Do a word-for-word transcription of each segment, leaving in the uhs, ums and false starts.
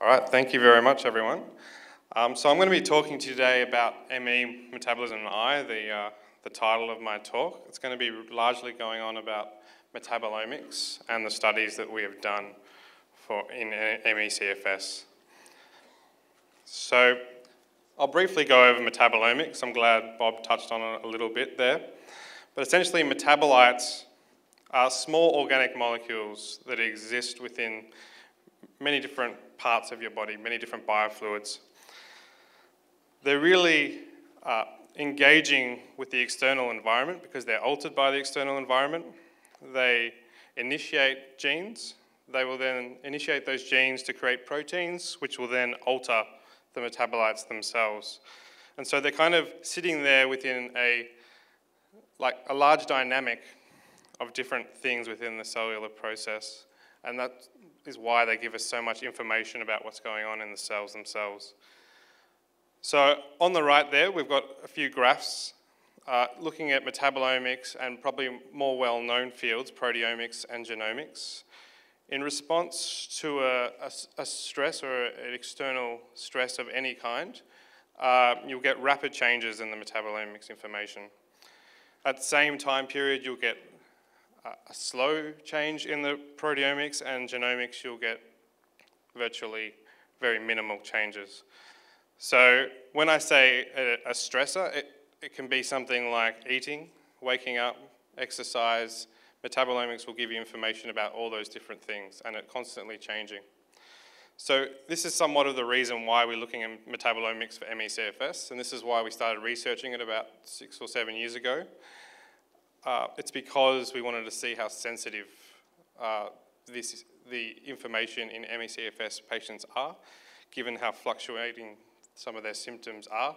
All right, thank you very much, everyone. Um, so I'm going to be talking to you today about M E, metabolism, and I, the, uh, the title of my talk. It's going to be largely going on about metabolomics and the studies that we have done for in M E C F S. So I'll briefly go over metabolomics. I'm glad Bob touched on it a little bit there. But essentially, metabolites are small organic molecules that exist within many different parts of your body, many different biofluids. They're really uh, engaging with the external environment because they're altered by the external environment. They initiate genes. They will then initiate those genes to create proteins, which will then alter the metabolites themselves. And so they're kind of sitting there within a, like a large dynamic of different things within the cellular process. And that is why they give us so much information about what's going on in the cells themselves. So on the right there, we've got a few graphs uh, looking at metabolomics and probably more well-known fields, proteomics and genomics, in response to a, a, a stress or an external stress of any kind. Uh, you'll get rapid changes in the metabolomics information. At the same time period, you'll get a slow change in the proteomics, and genomics, you'll get virtually very minimal changes. So when I say a, a stressor, it, it can be something like eating, waking up, exercise. Metabolomics will give you information about all those different things, and it's constantly changing. So this is somewhat of the reason why we're looking at metabolomics for M E C F S, and this is why we started researching it about six or seven years ago. Uh, it's because we wanted to see how sensitive uh, this, the information in M E C F S patients are, given how fluctuating some of their symptoms are.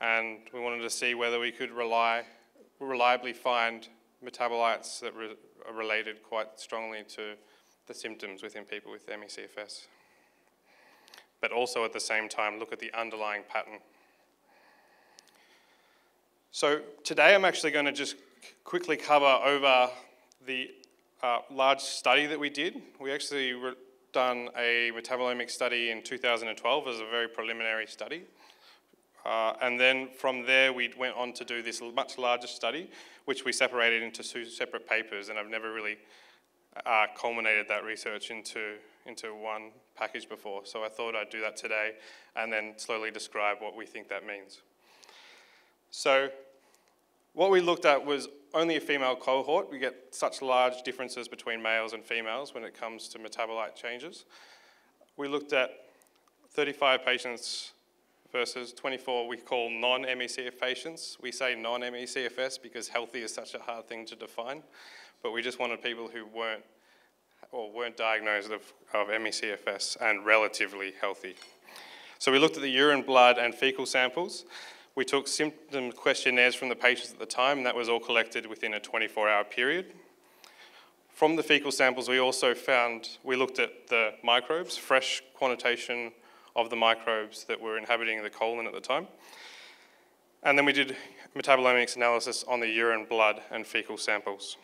And we wanted to see whether we could rely, reliably find metabolites that re are related quite strongly to the symptoms within people with M E C F S. But also at the same time, look at the underlying pattern. So today I'm actually going to just quickly cover over the uh, large study that we did. We actually re done a metabolomic study in two thousand twelve as a very preliminary study. Uh, and then from there, we went on to do this much larger study, which we separated into two separate papers, and I've never really uh, culminated that research into, into one package before. So I thought I'd do that today and then slowly describe what we think that means. So what we looked at was only a female cohort. We get such large differences between males and females when it comes to metabolite changes. We looked at thirty-five patients versus twenty-four we call non-M E C F patients. We say non-M E C F S because healthy is such a hard thing to define, but we just wanted people who weren't or weren't diagnosed of, of M E C F S and relatively healthy. So we looked at the urine, blood, and fecal samples. We took symptom questionnaires from the patients at the time, and that was all collected within a twenty-four hour period. From the fecal samples, we also found, we looked at the microbes, fresh quantitation of the microbes that were inhabiting the colon at the time. And then we did metabolomics analysis on the urine, blood, and fecal samples.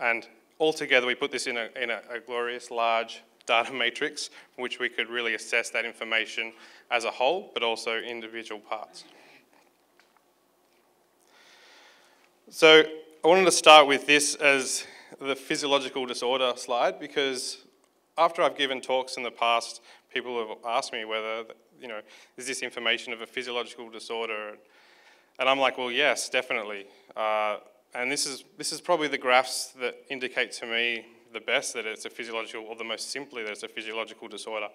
And altogether, we put this in a, in a, a glorious, large data matrix, which we could really assess that information as a whole, but also individual parts. So I wanted to start with this as the physiological disorder slide, because after I've given talks in the past, people have asked me whether, you know, is this information of a physiological disorder? And I'm like, well, yes, definitely. Uh, and this is, this is probably the graphs that indicate to me the best that it's a physiological, or the most simply that it's a physiological disorder.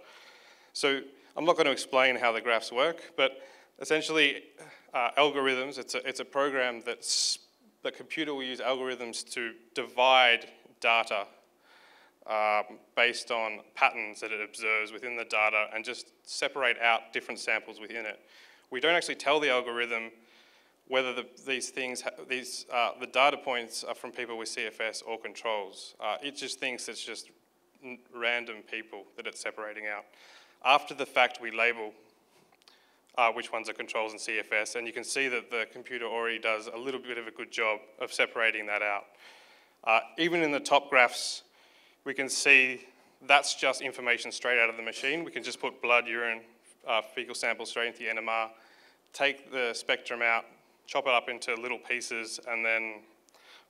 So I'm not going to explain how the graphs work, but essentially uh, algorithms, it's a, it's a program that's the computer will use algorithms to divide data um, based on patterns that it observes within the data and just separate out different samples within it. We don't actually tell the algorithm whether the, these things, these uh, the data points are from people with C F S or controls. Uh, it just thinks it's just random people that it's separating out. After the fact, we label Uh, which ones are controls and C F S, and you can see that the computer already does a little bit of a good job of separating that out. Uh, even in the top graphs, we can see that's just information straight out of the machine. We can just put blood, urine, uh, fecal samples straight into the N M R, take the spectrum out, chop it up into little pieces, and then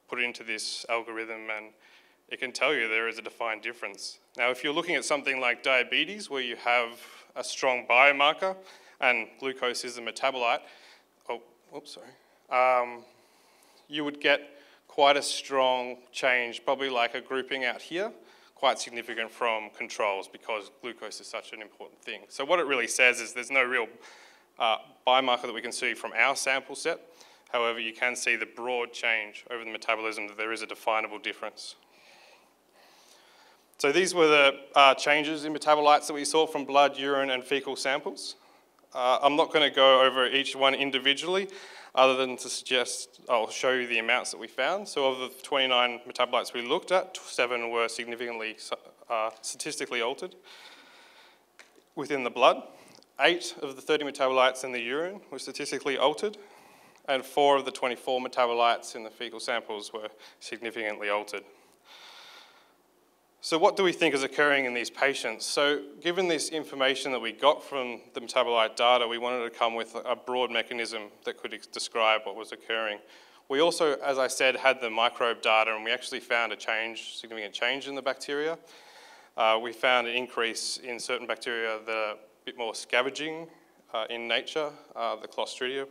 put it into this algorithm, and it can tell you there is a defined difference. Now, if you're looking at something like diabetes, where you have a strong biomarker, and glucose is a metabolite, oh, oops, sorry, um, you would get quite a strong change, probably like a grouping out here, quite significant from controls, because glucose is such an important thing. So what it really says is there's no real uh, biomarker that we can see from our sample set. However, you can see the broad change over the metabolism, that there is a definable difference. So these were the uh, changes in metabolites that we saw from blood, urine, and fecal samples. Uh, I'm not going to go over each one individually, other than to suggest I'll show you the amounts that we found. So of the twenty-nine metabolites we looked at, seven were significantly uh, statistically altered within the blood. Eight of the thirty metabolites in the urine were statistically altered, and four of the twenty-four metabolites in the fecal samples were significantly altered. So what do we think is occurring in these patients? So given this information that we got from the metabolite data, we wanted to come with a broad mechanism that could describe what was occurring. We also, as I said, had the microbe data, and we actually found a change, significant change in the bacteria. Uh, we found an increase in certain bacteria that are a bit more scavenging uh, in nature, uh, the Clostridium.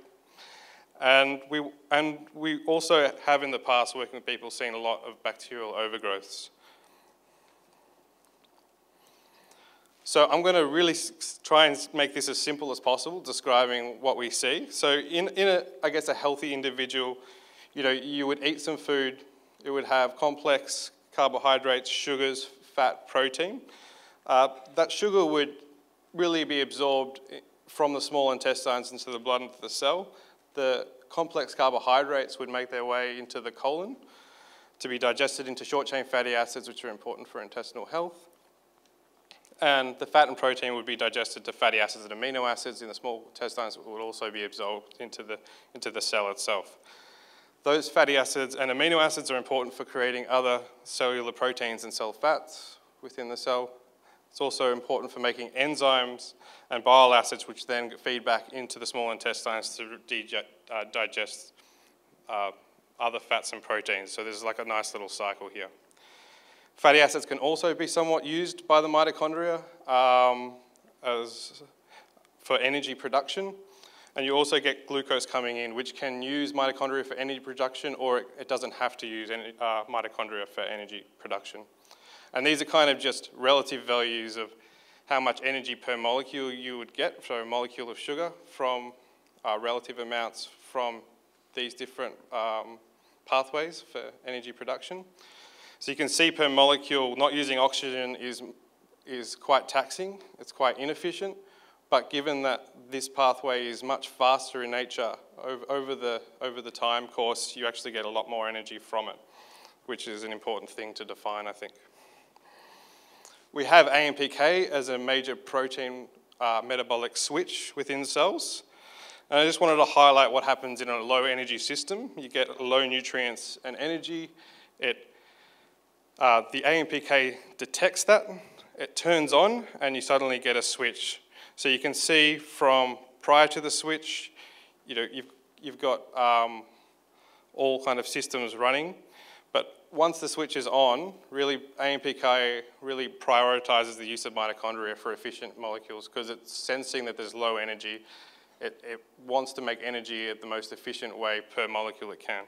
And we, and we also have in the past, working with people, seen a lot of bacterial overgrowths. So I'm going to really try and make this as simple as possible, describing what we see. So in, in a, I guess, a healthy individual, you know, you would eat some food. It would have complex carbohydrates, sugars, fat, protein. Uh, that sugar would really be absorbed from the small intestines into the blood, into the cell. The complex carbohydrates would make their way into the colon to be digested into short-chain fatty acids, which are important for intestinal health. And the fat and protein would be digested to fatty acids and amino acids in the small intestines, would also be absorbed into the, into the cell itself. Those fatty acids and amino acids are important for creating other cellular proteins and cell fats within the cell. It's also important for making enzymes and bile acids, which then feed back into the small intestines to uh, digest uh, other fats and proteins. So there's like a nice little cycle here. Fatty acids can also be somewhat used by the mitochondria um, as for energy production. And you also get glucose coming in, which can use mitochondria for energy production, or it, it doesn't have to use any, uh, mitochondria for energy production. And these are kind of just relative values of how much energy per molecule you would get, so a molecule of sugar, from uh, relative amounts from these different um, pathways for energy production. So you can see per molecule, not using oxygen is, is quite taxing, it's quite inefficient, but given that this pathway is much faster in nature, over, over, the, over the time course, you actually get a lot more energy from it, which is an important thing to define, I think. We have A M P K as a major protein uh, metabolic switch within cells. And I just wanted to highlight what happens in a low energy system. You get low nutrients and energy. It Uh, the A M P K detects that, it turns on, and you suddenly get a switch. So you can see from prior to the switch, you know, you've, you've got um, all kind of systems running. But once the switch is on, really A M P K really prioritizes the use of mitochondria for efficient molecules, because it's sensing that there's low energy. It, it wants to make energy at the most efficient way per molecule it can.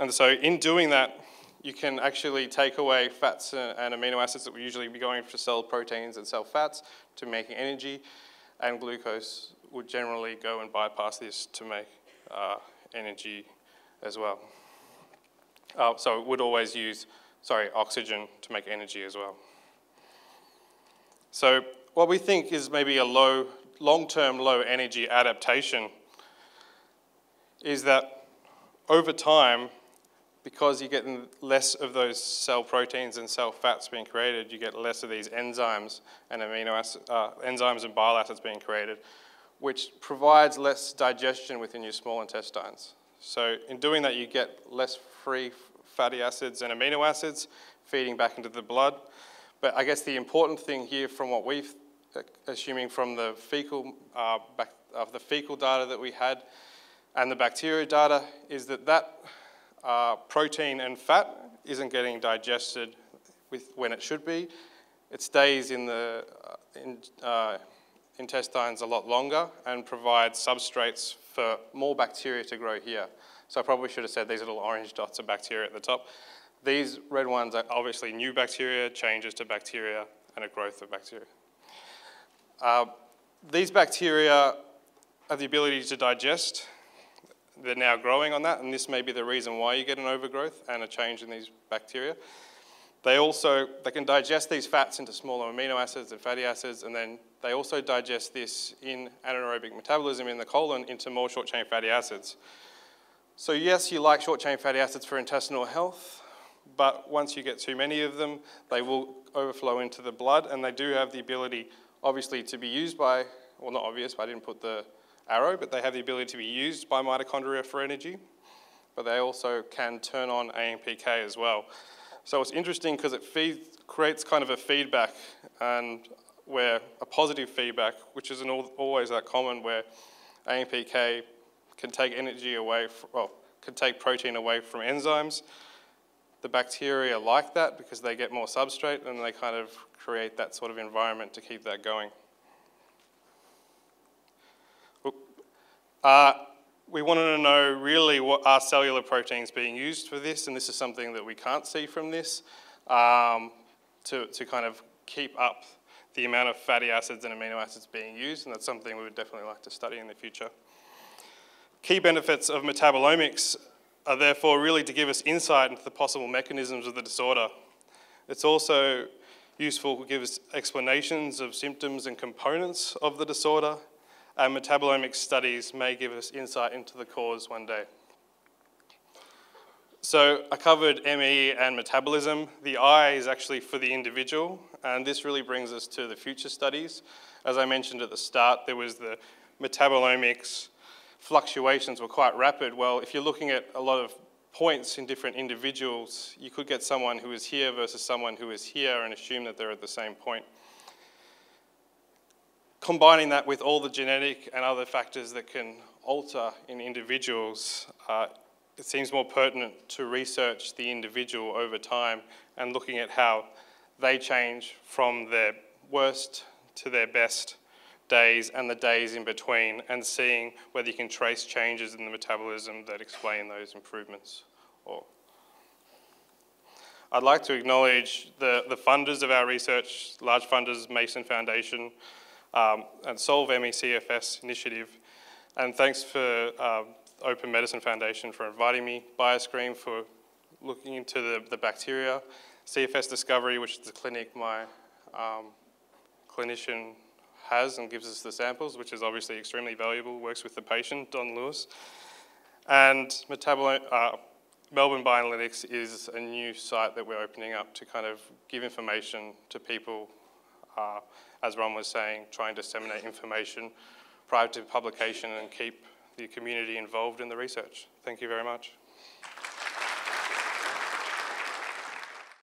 And so in doing that, you can actually take away fats and amino acids that would usually be going for cell proteins and cell fats to make energy, and glucose would generally go and bypass this to make uh, energy as well. Uh, so it would always use, sorry, oxygen to make energy as well. So what we think is maybe a low, long-term low energy adaptation is that over time, because you're getting less of those cell proteins and cell fats being created, you get less of these enzymes and amino acid, uh, enzymes and bile acids being created, which provides less digestion within your small intestines. So in doing that, you get less free fatty acids and amino acids feeding back into the blood, But I guess the important thing here from what we've, assuming from the fecal, uh, back, uh, the fecal data that we had and the bacteria data, is that that uh, protein and fat isn't getting digested with, when it should be. It stays in the uh, in, uh, intestines a lot longer and provides substrates for more bacteria to grow here. So I probably should have said these little orange dots are bacteria at the top. These red ones are obviously new bacteria, changes to bacteria, and a growth of bacteria. Uh, these bacteria have the ability to digest. They're now growing on that, and this may be the reason why you get an overgrowth and a change in these bacteria. They also, they can digest these fats into smaller amino acids and fatty acids, and then they also digest this in anaerobic metabolism in the colon into more short-chain fatty acids. So yes, you like short-chain fatty acids for intestinal health, but once you get too many of them, they will overflow into the blood, and they do have the ability, obviously, to be used by, well, not obvious, but I didn't put the arrow, but they have the ability to be used by mitochondria for energy, but they also can turn on A M P K as well. So it's interesting because it feeds, creates kind of a feedback, and where a positive feedback, which isn't always that common, where A M P K can take energy away, from, well, can take protein away from enzymes. The bacteria like that because they get more substrate, and they kind of create that sort of environment to keep that going. Uh, we wanted to know really what are cellular proteins being used for this, and this is something that we can't see from this um, to, to kind of keep up the amount of fatty acids and amino acids being used, and that's something we would definitely like to study in the future. Key benefits of metabolomics are therefore really to give us insight into the possible mechanisms of the disorder. It's also useful to give us explanations of symptoms and components of the disorder, and metabolomics studies may give us insight into the cause one day. So I covered M E and metabolism. The I is actually for the individual, and this really brings us to the future studies. As I mentioned at the start, there was the metabolomics fluctuations were quite rapid. Well, if you're looking at a lot of points in different individuals, you could get someone who is here versus someone who is here and assume that they're at the same point. Combining that with all the genetic and other factors that can alter in individuals, uh, it seems more pertinent to research the individual over time and looking at how they change from their worst to their best days and the days in between, and seeing whether you can trace changes in the metabolism that explain those improvements. Or I'd like to acknowledge the, the funders of our research, large funders, Mason Foundation, um, and Solve M E C F S initiative, and thanks for uh, Open Medicine Foundation for inviting me, BioScream for looking into the, the bacteria, C F S Discovery, which is the clinic my um, clinician has and gives us the samples, which is obviously extremely valuable, works with the patient, Don Lewis. And Metabolo uh, Melbourne BioLinux is a new site that we're opening up to kind of give information to people, uh, as Ron was saying, try and disseminate information prior to publication and keep the community involved in the research. Thank you very much.